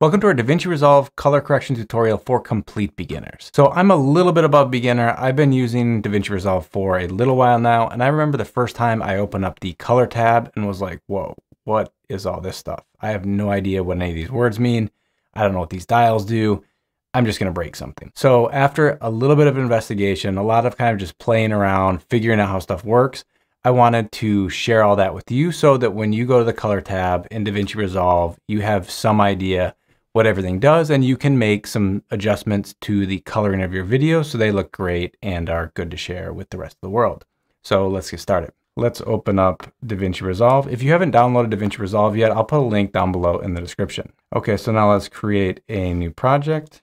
Welcome to our DaVinci Resolve color correction tutorial for complete beginners. So I'm a little bit above beginner. I've been using DaVinci Resolve for a little while now, and I remember the first time I opened up the color tab and was like, whoa, what is all this stuff? I have no idea what any of these words mean. I don't know what these dials do. I'm just gonna break something. So after a little bit of investigation, a lot of kind of just playing around, figuring out how stuff works, I wanted to share all that with you so that when you go to the color tab in DaVinci Resolve, you have some idea what everything does, and you can make some adjustments to the coloring of your videos so they look great and are good to share with the rest of the world. So let's get started. Let's open up DaVinci Resolve. If you haven't downloaded DaVinci Resolve yet, I'll put a link down below in the description. Okay, so now let's create a new project,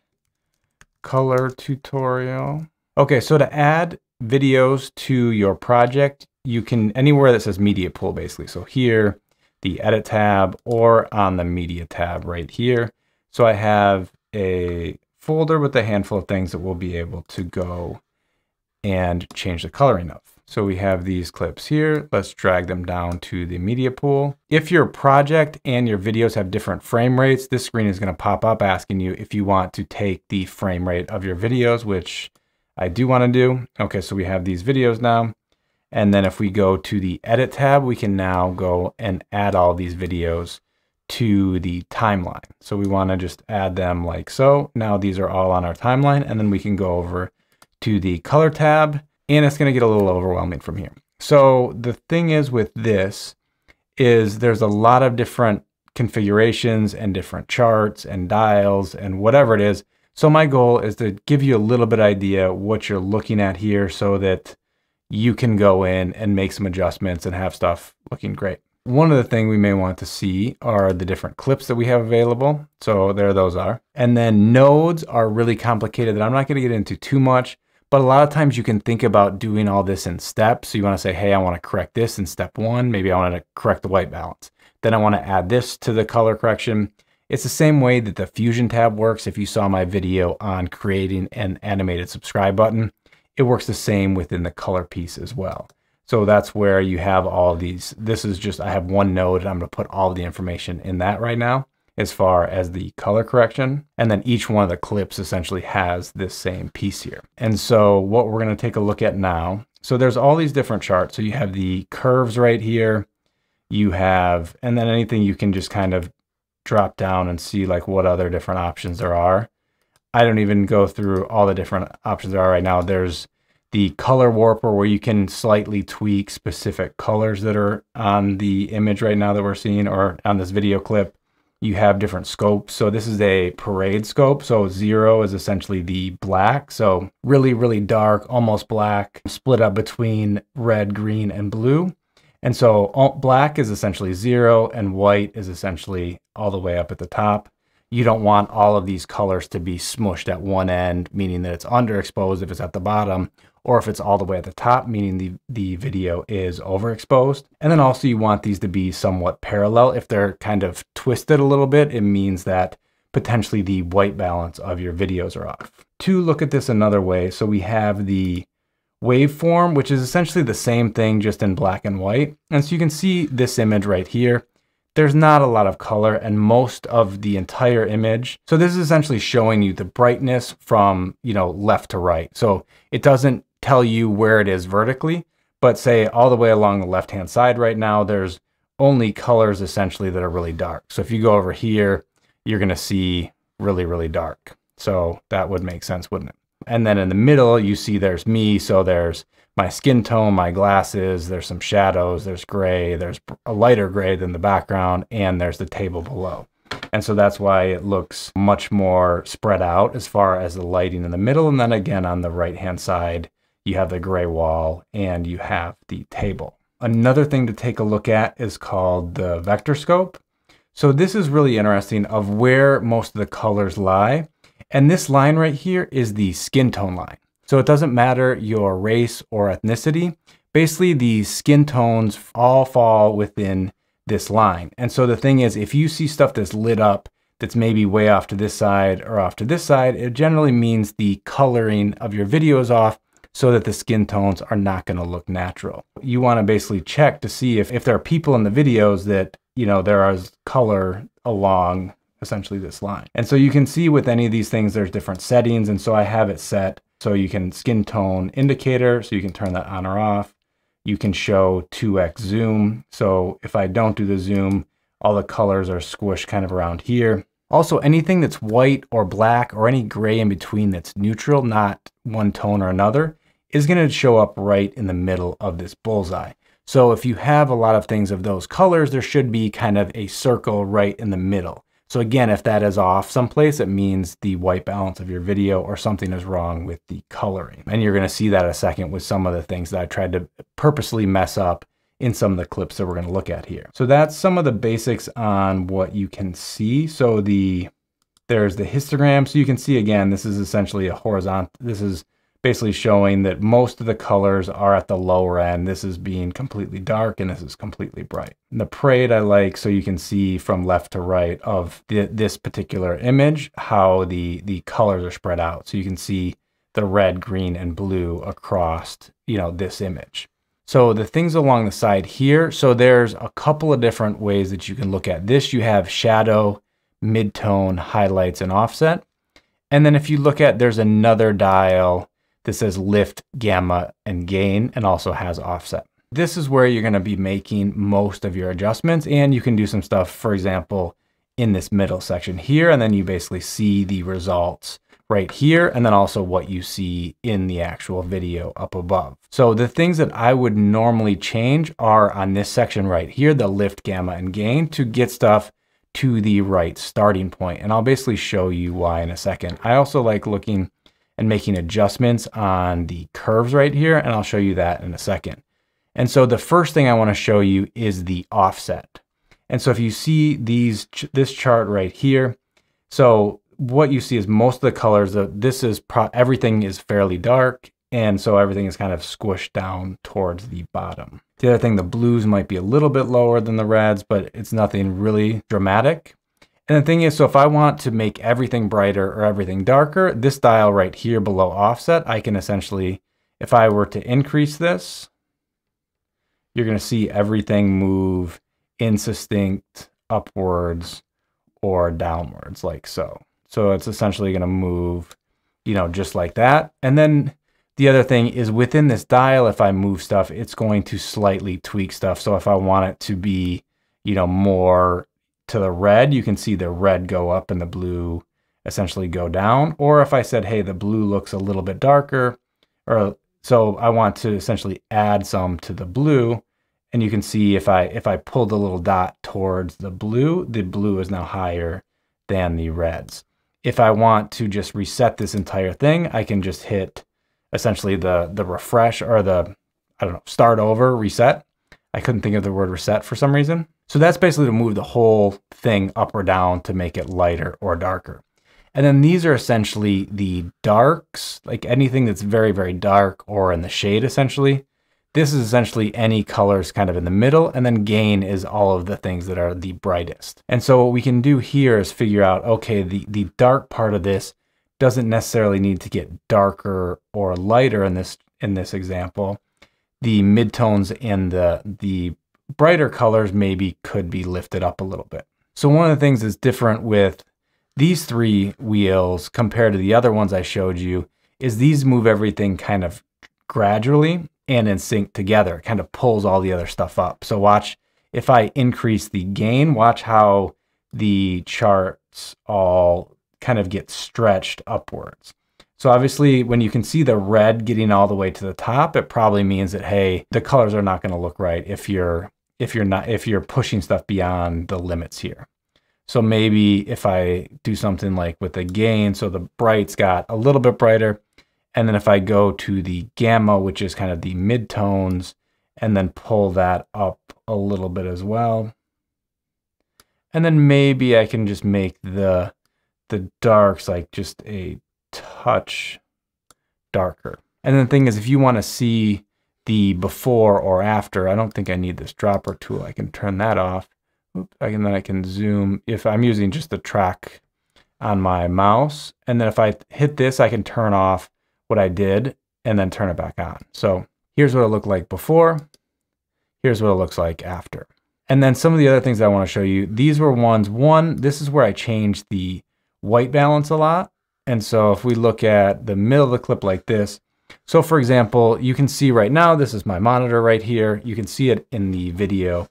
color tutorial. Okay, so to add videos to your project, you can anywhere that says Media Pool basically. So here, the Edit tab, or on the Media tab right here. So I have a folder with a handful of things that we'll be able to go and change the coloring of. So we have these clips here. Let's drag them down to the media pool. If your project and your videos have different frame rates, this screen is going to pop up asking you if you want to take the frame rate of your videos, which I do want to do. Okay, so we have these videos now. And then if we go to the Edit tab, we can now go and add all these videos to the timeline. So we want to just add them like so. Now these are all on our timeline, and then we can go over to the color tab, and it's going to get a little overwhelming from here. So the thing is with this is there's a lot of different configurations and different charts and dials and whatever it is. So my goal is to give you a little bit idea what you're looking at here so that you can go in and make some adjustments and have stuff looking great. One other thing we may want to see are the different clips that we have available. So there those are. And then nodes are really complicated that I'm not going to get into too much, but a lot of times you can think about doing all this in steps. So you want to say, hey, I want to correct this in step one. Maybe I want to correct the white balance. Then I want to add this to the color correction. It's the same way that the Fusion tab works. If you saw my video on creating an animated subscribe button, it works the same within the color piece as well. So that's where you have all these. This is just, I have one node and I'm going to put all the information in that right now as far as the color correction. And then each one of the clips essentially has this same piece here. And so what we're going to take a look at now. So there's all these different charts. So you have the curves right here. You have, and then anything you can just kind of drop down and see like what other different options there are. I don't even go through all the different options there are right now. There's the color warper where you can slightly tweak specific colors that are on the image right now that we're seeing or on this video clip. You have different scopes. So this is a parade scope. So 0 is essentially the black. So really, really dark, almost black, split up between red, green, and blue. And so all black is essentially 0 and white is essentially all the way up at the top. You don't want all of these colors to be smushed at one end, meaning that it's underexposed if it's at the bottom, or if it's all the way at the top, meaning the video is overexposed. And then also you want these to be somewhat parallel. If they're kind of twisted a little bit, it means that potentially the white balance of your videos are off. To look at this another way, so we have the waveform, which is essentially the same thing just in black and white. And so you can see this image right here. There's not a lot of color and most of the entire image. So this is essentially showing you the brightness from, you know, left to right. So it doesn't tell you where it is vertically, but say all the way along the left-hand side right now, there's only colors essentially that are really dark. So if you go over here, you're going to see really, really dark. So that would make sense, wouldn't it? And then in the middle, you see there's me. So there's my skin tone, my glasses, there's some shadows, there's gray, there's a lighter gray than the background, and there's the table below. And so that's why it looks much more spread out as far as the lighting in the middle. And then again, on the right-hand side, you have the gray wall and you have the table. Another thing to take a look at is called the vector scope. So this is really interesting of where most of the colors lie. And this line right here is the skin tone line. So it doesn't matter your race or ethnicity. Basically, the skin tones all fall within this line. And so the thing is, if you see stuff that's lit up, that's maybe way off to this side or off to this side, it generally means the coloring of your video is off, so that the skin tones are not going to look natural. You want to basically check to see if there are people in the videos that, you know, there is color along essentially this line. And so you can see with any of these things, there's different settings. And so I have it set so you can skin tone indicator, so you can turn that on or off. You can show 2x zoom. So if I don't do the zoom, all the colors are squished kind of around here. Also, anything that's white or black or any gray in between that's neutral, not one tone or another, is going to show up right in the middle of this bullseye. So if you have a lot of things of those colors, there should be kind of a circle right in the middle. So again, if that is off someplace, it means the white balance of your video or something is wrong with the coloring. And you're going to see that in a second with some of the things that I tried to purposely mess up in some of the clips that we're going to look at here. So that's some of the basics on what you can see. So there's the histogram. So you can see, again, this is essentially a horizontal. This is basically showing that most of the colors are at the lower end. This is being completely dark and this is completely bright. And the parade I like, so you can see from left to right of this particular image how the colors are spread out. So you can see the red, green, and blue across, you know, this image. So the things along the side here, so there's a couple of different ways that you can look at this. You have shadow, mid-tone, highlights, and offset. And then if you look at, there's another dial. This says lift, gamma, and gain, and also has offset. This is where you're going to be making most of your adjustments, and you can do some stuff, for example, in this middle section here, and then you basically see the results right here, and then also what you see in the actual video up above. So the things that I would normally change are on this section right here, the lift, gamma, and gain, to get stuff to the right starting point. And I'll basically show you why in a second. I also like looking and making adjustments on the curves right here, and I'll show you that in a second. And so the first thing I want to show you is the offset. And so if you see this chart right here, so what you see is most of the colors, this is everything is fairly dark, and so everything is kind of squished down towards the bottom. The other thing, the blues might be a little bit lower than the reds, but it's nothing really dramatic. And the thing is, so if I want to make everything brighter or everything darker, this dial right here below offset, I can essentially, if I were to increase this, you're going to see everything move in sustinct upwards or downwards, like so. So it's essentially going to move, you know, just like that. And then the other thing is within this dial, if I move stuff, it's going to slightly tweak stuff. So if I want it to be, you know, more to the red, you can see the red go up and the blue essentially go down. Or if I said, hey, the blue looks a little bit darker, or so I want to essentially add some to the blue, and you can see if I pull the little dot towards the blue is now higher than the reds. If I want to just reset this entire thing, I can just hit essentially the refresh, or the, I don't know, start over, reset. I couldn't think of the word reset for some reason. So that's basically to move the whole thing up or down to make it lighter or darker. And then these are essentially the darks, like anything that's very, very dark or in the shade essentially. This is essentially any colors kind of in the middle, and then gain is all of the things that are the brightest. And so what we can do here is figure out, okay, the dark part of this doesn't necessarily need to get darker or lighter in this example. The midtones and the brighter colors maybe could be lifted up a little bit. So one of the things that's different with these three wheels compared to the other ones I showed you is these move everything kind of gradually and in sync together. It kind of pulls all the other stuff up. So watch, if I increase the gain, watch how the charts all kind of get stretched upwards. So obviously when you can see the red getting all the way to the top, it probably means that, hey, the colors are not going to look right if you're pushing stuff beyond the limits here. So maybe if I do something like with the gain, so the bright's got a little bit brighter. And then if I go to the gamma, which is kind of the midtones, and then pull that up a little bit as well. And then maybe I can just make the darks like just a touch darker. And then the thing is, if you want to see the before or after, I don't think I need this dropper tool. I can turn that off. Oops, and then I can zoom if I'm using just the track on my mouse. And then if I hit this, I can turn off what I did and then turn it back on. So here's what it looked like before. Here's what it looks like after. And then some of the other things I want to show you, these were ones, this is where I changed the white balance a lot. And so if we look at the middle of the clip like this, so for example, you can see right now, this is my monitor right here. You can see it in the video.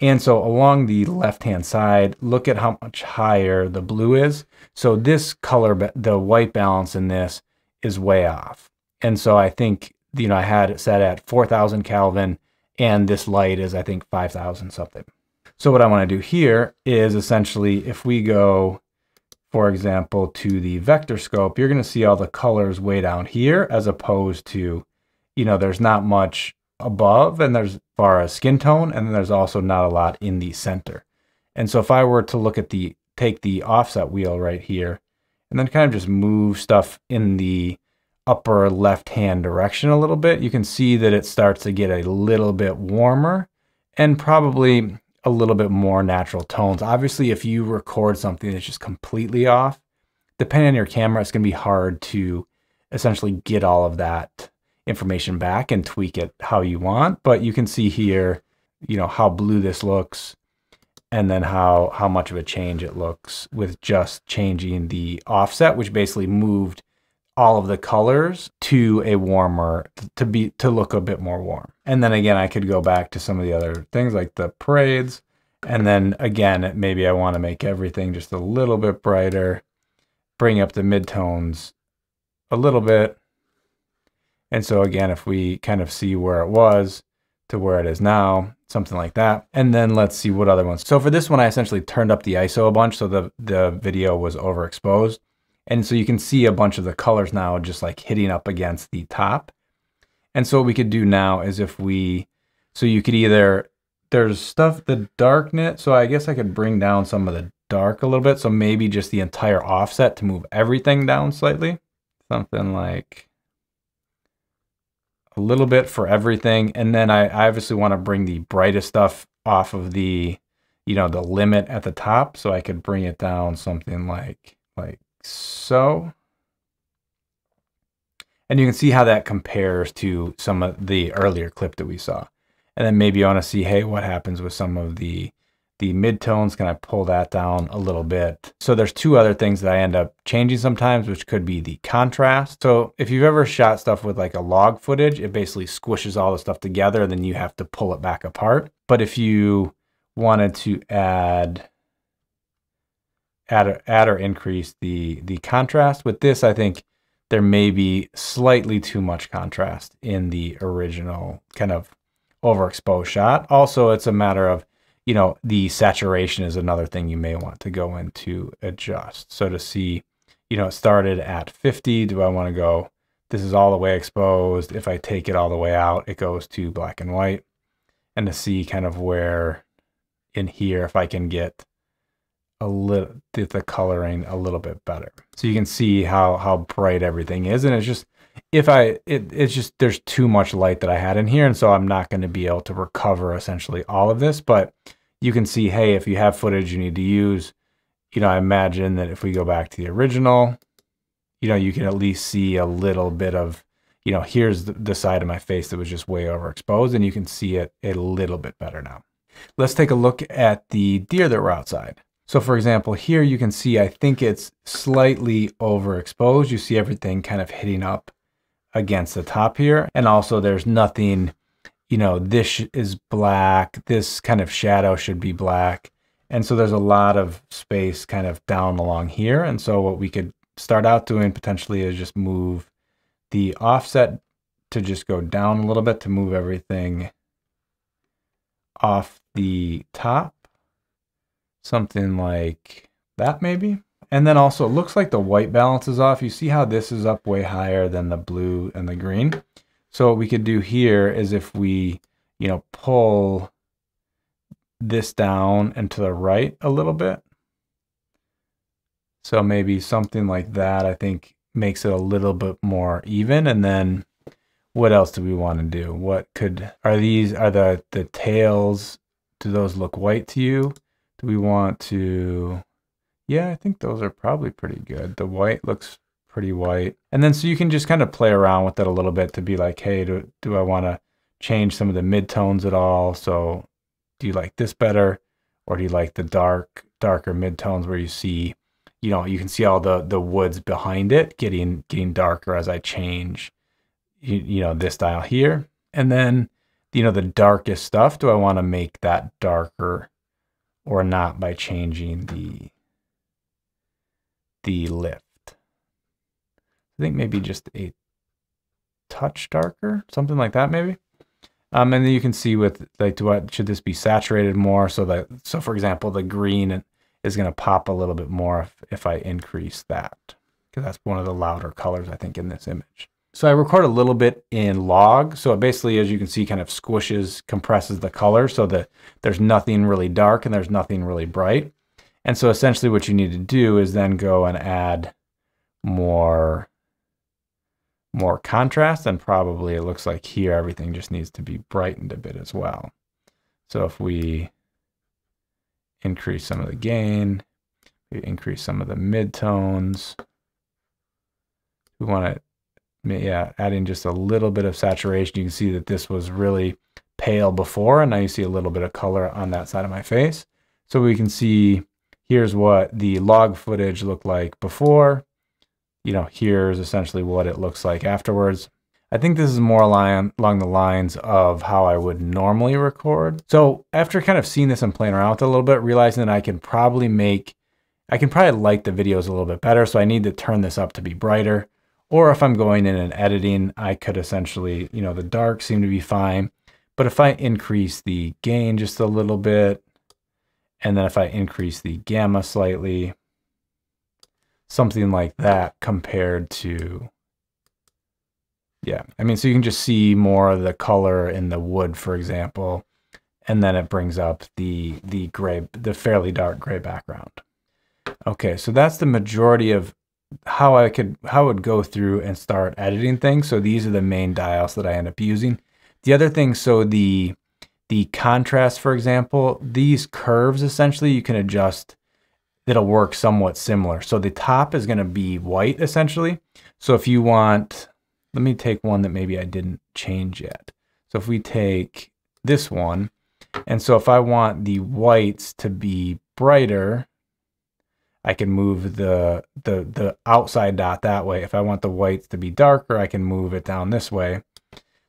And so along the left-hand side, look at how much higher the blue is. So this color, the white balance in this is way off. And so I think, you know, I had it set at 4,000 Kelvin and this light is, I think, 5,000 something. So what I want to do here is essentially, if we go, for example, to the vector scope, you're going to see all the colors way down here as opposed to, you know, there's not much above and there's as far as skin tone, and then there's also not a lot in the center. And so if I were to look at the, take the offset wheel right here and then kind of just move stuff in the upper left-hand direction a little bit, you can see that it starts to get a little bit warmer and probably a little bit more natural tones. Obviously, if you record something that's just completely off, depending on your camera, it's going to be hard to essentially get all of that information back and tweak it how you want. But you can see here, you know, how blue this looks and then how much of a change it looks with just changing the offset, which basically moved all of the colors to a warmer, to look a bit more warm. And then again, I could go back to some of the other things like the parades. And then again, maybe I want to make everything just a little bit brighter, bring up the midtones a little bit. And so again, if we kind of see where it was to where it is now, something like that. And then let's see what other ones. So for this one, I essentially turned up the ISO a bunch. So the video was overexposed. And so you can see a bunch of the colors now just like hitting up against the top. And so what we could do now is if we, so you could either, there's stuff, the darkness. So I guess I could bring down some of the dark a little bit. So maybe just the entire offset to move everything down slightly. Something like a little bit for everything. And then I obviously want to bring the brightest stuff off of the, you know, the limit at the top. So I could bring it down something like so. And you can see how that compares to some of the earlier clip that we saw. And then maybe you want to see, hey, what happens with some of the midtones? Can I pull that down a little bit? So there's two other things that I end up changing sometimes, which could be the contrast. So if you've ever shot stuff with like a log footage, it basically squishes all the stuff together, and then you have to pull it back apart. But if you wanted to add or increase the contrast with this, I think there may be slightly too much contrast in the original kind of overexposed shot. Also, it's a matter of, you know, the saturation is another thing you may want to go in to adjust. So to see, you know, it started at 50. Do I want to go, this is all the way exposed. If I take it all the way out, it goes to black and white. And to see kind of where in here, if I can get a little, the coloring a little bit better. So you can see how bright everything is. And it's just, it's just, there's too much light that I had in here. And so I'm not going to be able to recover essentially all of this, but you can see, hey, if you have footage you need to use, you know, I imagine that if we go back to the original, you know, you can at least see a little bit of, you know, here's the side of my face that was just way overexposed, and you can see it a little bit better now. Let's take a look at the deer that were outside. So for example, here you can see, I think it's slightly overexposed. You see everything kind of hitting up against the top here. And also there's nothing, you know, this is black, this kind of shadow should be black. And so there's a lot of space kind of down along here. And so what we could start out doing potentially is just move the offset to just go down a little bit to move everything off the top. Something like that maybe. And then also it looks like the white balance is off. You see how this is up way higher than the blue and the green. So what we could do here is if we, you know, pull this down and to the right a little bit. So maybe something like that, I think, makes it a little bit more even. And then what else do we want to do? What could, are the tails, do those look white to you? Do we want to, yeah, I think those are probably pretty good. The white looks pretty white. And then so you can just kind of play around with it a little bit to be like, hey, do I want to change some of the midtones at all? So do you like this better, or do you like the darker midtones where you see, you know, you can see all the woods behind it getting darker as I change, you know, this dial here. And then, you know, the darkest stuff, do I want to make that darker or not by changing the lift? I think maybe just a touch darker, something like that maybe. And then you can see with like, should this be saturated more? So for example, the green is going to pop a little bit more if I increase that, because that's one of the louder colors I think in this image. So I record a little bit in log. So it basically, as you can see, kind of squishes, compresses the color so that there's nothing really dark and there's nothing really bright. And so essentially what you need to do is then go and add more contrast, and probably it looks like here everything just needs to be brightened a bit as well. So if we increase some of the gain, we increase some of the midtones, we want to add in just a little bit of saturation. You can see that this was really pale before, and now you see a little bit of color on that side of my face. So we can see here's what the log footage looked like before. You know, here's essentially what it looks like afterwards. I think this is more along the lines of how I would normally record. So after kind of seeing this and playing around with it a little bit, realizing that I can probably light the videos a little bit better. So I need to turn this up to be brighter. Or if I'm going in and editing, I could essentially, you know, the dark seemed to be fine. But if I increase the gain just a little bit, and then if I increase the gamma slightly, something like that compared to, yeah. I mean, so you can just see more of the color in the wood, for example, and then it brings up the gray, the fairly dark gray background. Okay, so that's the majority of how I would go through and start editing things. So these are the main dials that I end up using. The other thing, so the contrast, for example, these curves essentially you can adjust. It'll work somewhat similar. So the top is going to be white essentially. So if you want, let me take one that maybe I didn't change yet. So if we take this one, and so if I want the whites to be brighter, I can move the outside dot that way. If I want the whites to be darker, I can move it down this way.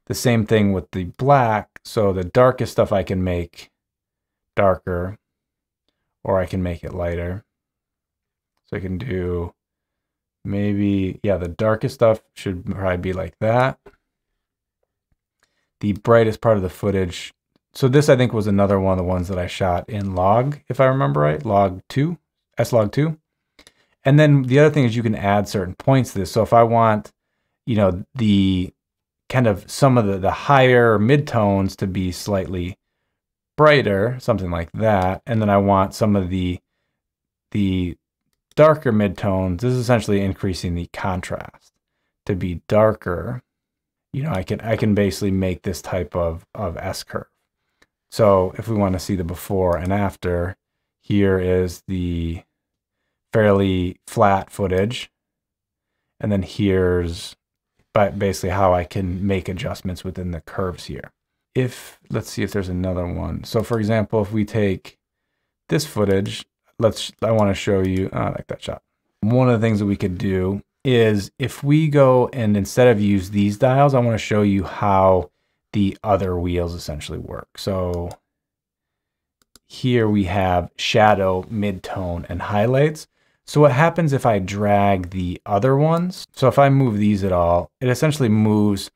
The same thing with the black. So the darkest stuff I can make darker, or I can make it lighter. So I can do maybe, yeah, the darkest stuff should probably be like that. The brightest part of the footage. So this I think was another one of the ones that I shot in log, if I remember right, log 2, S-log 2. And then the other thing is you can add certain points to this. So if I want, you know, the kind of some of the higher midtones to be slightly brighter, something like that. And then I want some of the darker midtones. This is essentially increasing the contrast to be darker. You know, I can basically make this type of S curve. So if we want to see the before and after, here is the fairly flat footage. And then here's basically how I can make adjustments within the curves here. Let's see if there's another one. So for example, if we take this footage, I want to show you, I like that shot. One of the things that we could do is if we go and instead of use these dials, I want to show you how the other wheels essentially work. So here we have shadow, midtone, and highlights. So what happens if I drag the other ones? So if I move these at all, it essentially moves.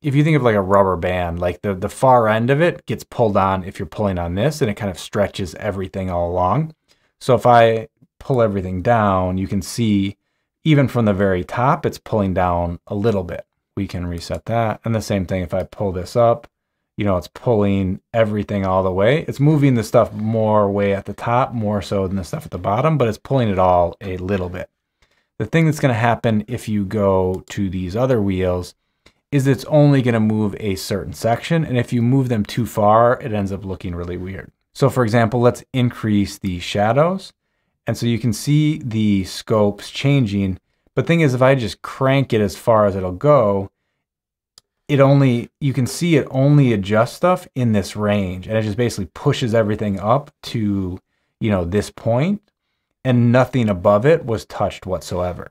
If you think of like a rubber band, like the far end of it gets pulled on if you're pulling on this, and it kind of stretches everything all along. So if I pull everything down, you can see even from the very top, it's pulling down a little bit. We can reset that. And the same thing, if I pull this up, you know, it's pulling everything all the way. It's moving the stuff more way at the top, more so than the stuff at the bottom, but it's pulling it all a little bit. The thing that's going to happen if you go to these other wheels is it's only going to move a certain section. And if you move them too far, it ends up looking really weird. So for example, let's increase the shadows. And so you can see the scopes changing. But the thing is, if I just crank it as far as it'll go, it only, you can see it only adjusts stuff in this range, and it just basically pushes everything up to, you know, this point, and nothing above it was touched whatsoever.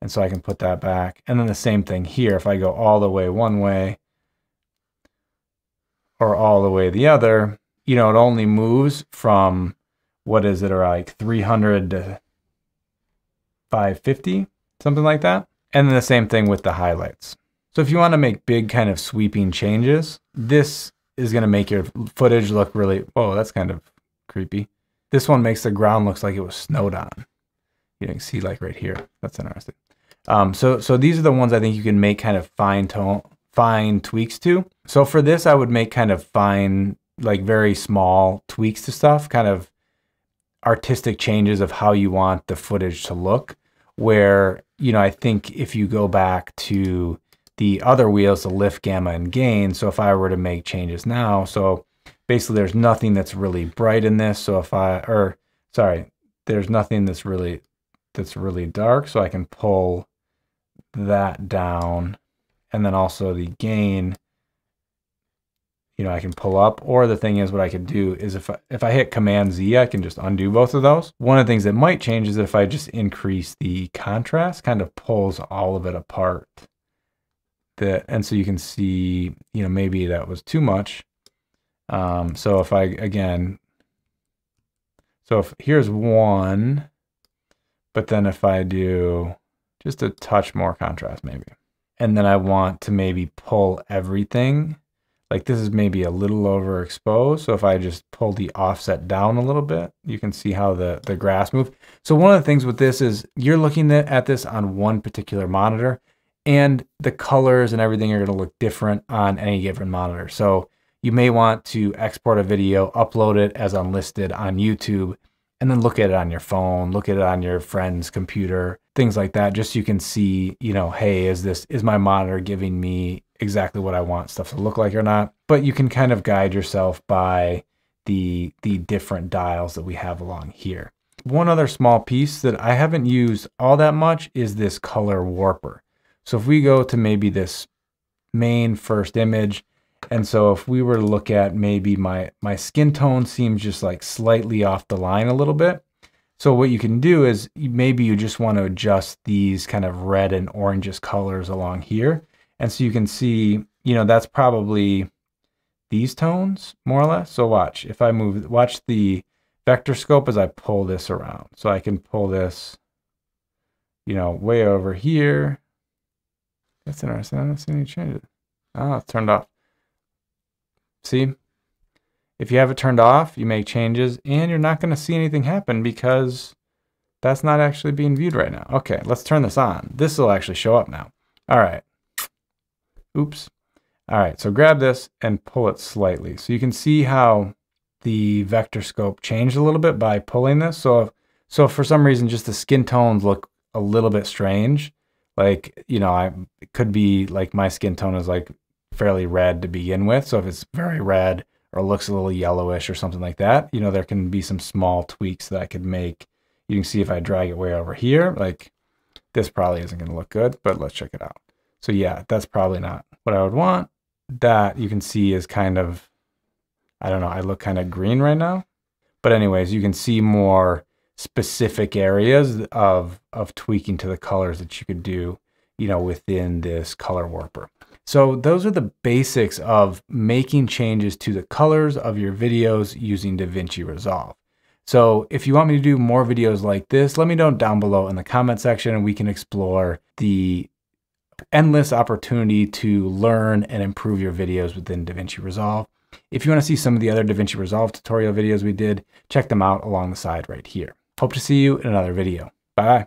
And so I can put that back. And then the same thing here. If I go all the way one way or all the way the other, you know, it only moves from, what is it, or like 300 to 550, something like that. And then the same thing with the highlights. So if you want to make big kind of sweeping changes, this is going to make your footage look really, oh, that's kind of creepy. This one makes the ground looks like it was snowed on. You can see like right here. That's interesting. So these are the ones I think you can make kind of fine tweaks to. So for this, I would make kind of fine, like very small tweaks to stuff, kind of artistic changes of how you want the footage to look, where, you know, I think if you go back to the other wheels, the lift, gamma, and gain. So if I were to make changes now, so basically there's nothing that's really bright in this. So if I, or sorry, there's nothing that's really dark. So I can pull that down, and then also the gain, you know, I can pull up, or the thing is what I could do is if I hit Command Z, I can just undo both of those. One of the things that might change is if I just increase the contrast, kind of pulls all of it apart. And so you can see, you know, maybe that was too much. So if I, again, so if here's one, but then if I do just a touch more contrast maybe, and then I want to maybe pull everything, like this is maybe a little overexposed. So if I just pull the offset down a little bit, you can see how the graphs move. So one of the things with this is you're looking at this on one particular monitor, and the colors and everything are going to look different on any given monitor. So you may want to export a video, upload it as unlisted on YouTube, and then look at it on your phone, look at it on your friend's computer, things like that, just so you can see, you know, hey, is my monitor giving me exactly what I want stuff to look like or not? But you can kind of guide yourself by the different dials that we have along here. One other small piece that I haven't used all that much is this color warper. So if we go to maybe this main first image, and so if we were to look at maybe my skin tone seems just like slightly off the line a little bit. So what you can do is maybe you just want to adjust these kind of red and oranges colors along here. And so you can see, you know, that's probably these tones more or less. So watch, if I move, watch the vector scope as I pull this around. So I can pull this, you know, way over here. That's interesting. I don't see any changes. Ah, it's turned off. See, if you have it turned off, you make changes and you're not going to see anything happen because that's not actually being viewed right now. Okay, let's turn this on. This will actually show up now. All right. Oops. All right, so grab this and pull it slightly. So you can see how the vector scope changed a little bit by pulling this. So if for some reason just the skin tones look a little bit strange, like, you know, it could be like my skin tone is like fairly red to begin with. So if it's very red or looks a little yellowish or something like that, you know, there can be some small tweaks that I could make. You can see if I drag it way over here, like this probably isn't going to look good, but let's check it out. So yeah, that's probably not what I would want. That you can see is kind of, I don't know, I look kind of green right now. But anyways, you can see more specific areas of tweaking to the colors that you could do, you know, within this color warper. So those are the basics of making changes to the colors of your videos using DaVinci Resolve. So if you want me to do more videos like this, let me know down below in the comment section, and we can explore the endless opportunity to learn and improve your videos within DaVinci Resolve. If you want to see some of the other DaVinci Resolve tutorial videos we did, check them out along the side right here. Hope to see you in another video. Bye.